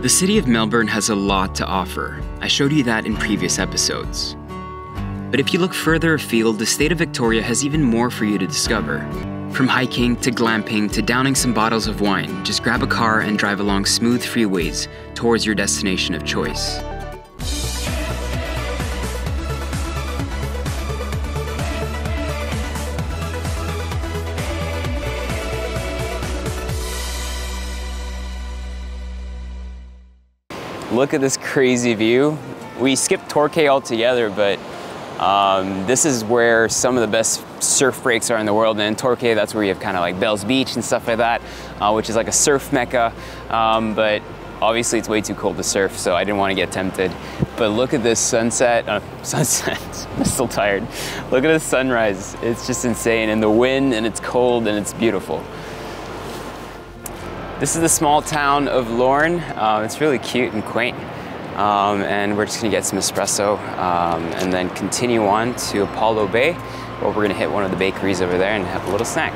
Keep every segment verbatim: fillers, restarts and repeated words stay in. The city of Melbourne has a lot to offer. I showed you that in previous episodes. But if you look further afield, the state of Victoria has even more for you to discover. From hiking to glamping to downing some bottles of wine, just grab a car and drive along smooth freeways towards your destination of choice. Look at this crazy view. We skipped Torquay altogether, but um, this is where some of the best surf breaks are in the world. And in Torquay, that's where you have kind of like Bell's Beach and stuff like that, uh, which is like a surf mecca. Um, but obviously it's way too cold to surf, so I didn't want to get tempted. But look at this sunset, uh, sunset, I'm still tired. Look at this sunrise, it's just insane. And the wind, and it's cold, and it's beautiful. This is the small town of Lorne. Um, it's really cute and quaint. Um, and we're just gonna get some espresso um, and then continue on to Apollo Bay, where we're gonna hit one of the bakeries over there and have a little snack.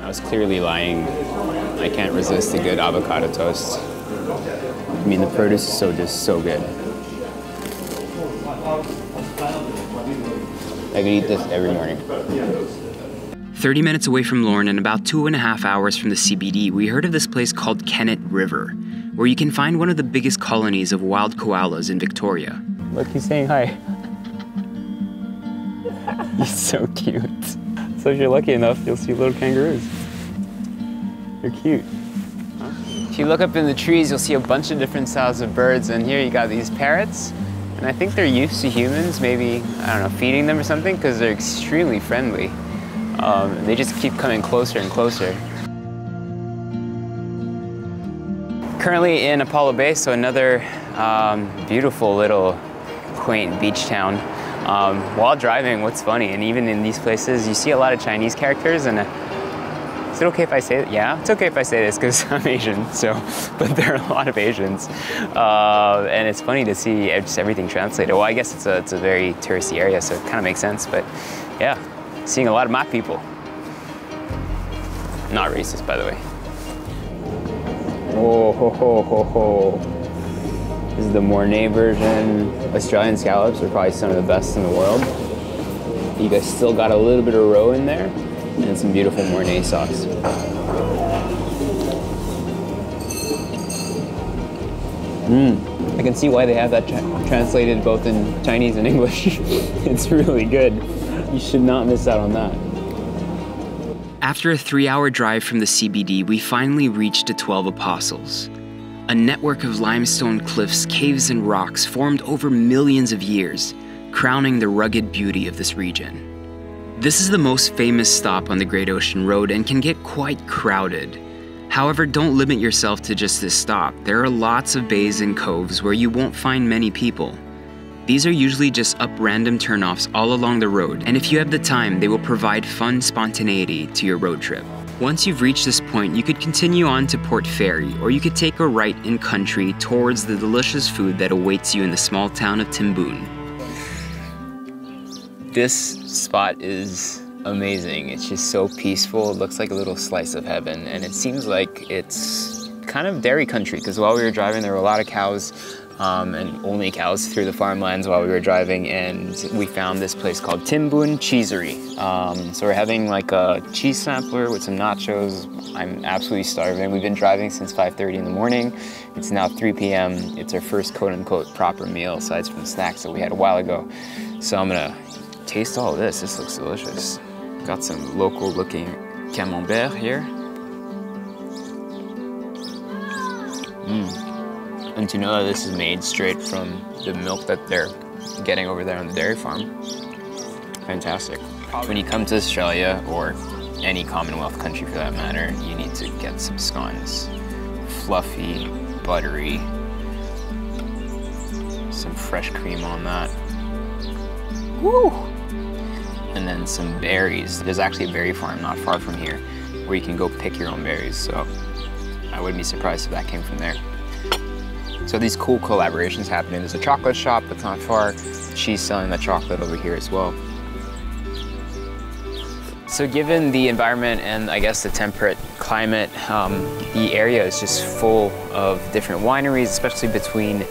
I was clearly lying. I can't resist a good avocado toast. I mean, the produce is so just so good. I could eat this every morning. thirty minutes away from Lorne and about two and a half hours from the C B D, we heard of this place called Kennett River, where you can find one of the biggest colonies of wild koalas in Victoria. Look, he's saying hi. He's so cute. So if you're lucky enough, you'll see little kangaroos. They're cute. If you look up in the trees, you'll see a bunch of different styles of birds, and here you got these parrots. And I think they're used to humans, maybe, I don't know, feeding them or something, because they're extremely friendly. Um, they just keep coming closer and closer. Currently in Apollo Bay, so another um, beautiful little quaint beach town. Um, while driving, what's funny, and even in these places, you see a lot of Chinese characters, and a, is it okay if I say it? Yeah, it's okay if I say this, because I'm Asian, so, but there are a lot of Asians. Uh, and it's funny to see just everything translated. Well, I guess it's a, it's a very touristy area, so it kind of makes sense, but yeah. Seeing a lot of my people. Not racist, by the way. Oh, ho, ho, ho, ho. This is the Mornay version. Australian scallops are probably some of the best in the world. You guys still got a little bit of roe in there and some beautiful Mornay sauce. Mmm. I can see why they have that tra- translated both in Chinese and English. It's really good. You should not miss out on that. After a three-hour drive from the C B D, we finally reached the Twelve Apostles, a network of limestone cliffs, caves, and rocks formed over millions of years, crowning the rugged beauty of this region. This is the most famous stop on the Great Ocean Road and can get quite crowded. However, don't limit yourself to just this stop. There are lots of bays and coves where you won't find many people. These are usually just up random turnoffs all along the road, and if you have the time, they will provide fun spontaneity to your road trip. Once you've reached this point, you could continue on to Port Fairy, or you could take a right in country towards the delicious food that awaits you in the small town of Timboon. This spot is amazing. It's just so peaceful. It looks like a little slice of heaven, and it seems like it's kind of dairy country, because while we were driving, there were a lot of cows. Um, and only cows through the farmlands while we were driving, and we found this place called Timbun Cheesery. Um, so we're having like a cheese sampler with some nachos. I'm absolutely starving. We've been driving since five thirty in the morning. It's now three p m It's our first quote-unquote proper meal, aside from snacks that we had a while ago. So I'm gonna taste all of this. This looks delicious. Got some local-looking camembert here. Mmm. And to know that this is made straight from the milk that they're getting over there on the dairy farm. Fantastic. When you come to Australia, or any Commonwealth country for that matter, you need to get some scones. Fluffy, buttery, some fresh cream on that. Woo! And then some berries. There's actually a berry farm not far from here where you can go pick your own berries, so I wouldn't be surprised if that came from there. So these cool collaborations happening. There's a chocolate shop that's not far. She's selling the chocolate over here as well. So given the environment and I guess the temperate climate, um, the area is just full of different wineries, especially between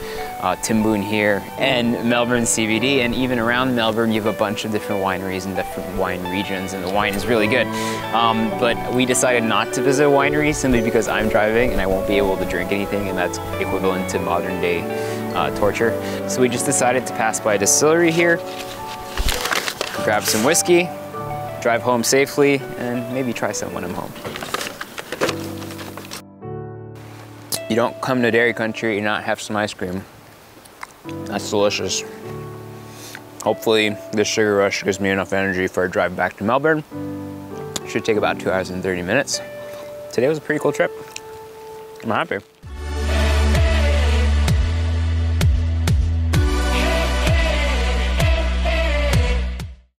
uh, Timboon here and Melbourne C B D, and even around Melbourne you have a bunch of different wineries and different wine regions, and the wine is really good. Um, but we decided not to visit a winery simply because I'm driving and I won't be able to drink anything, and that's equivalent to modern day uh, torture. So we just decided to pass by a distillery here, grab some whiskey, drive home safely, and maybe try some when I'm home. You don't come to dairy country and not have some ice cream. That's delicious. Hopefully this sugar rush gives me enough energy for a drive back to Melbourne. Should take about two hours and thirty minutes. Today was a pretty cool trip. I'm happy.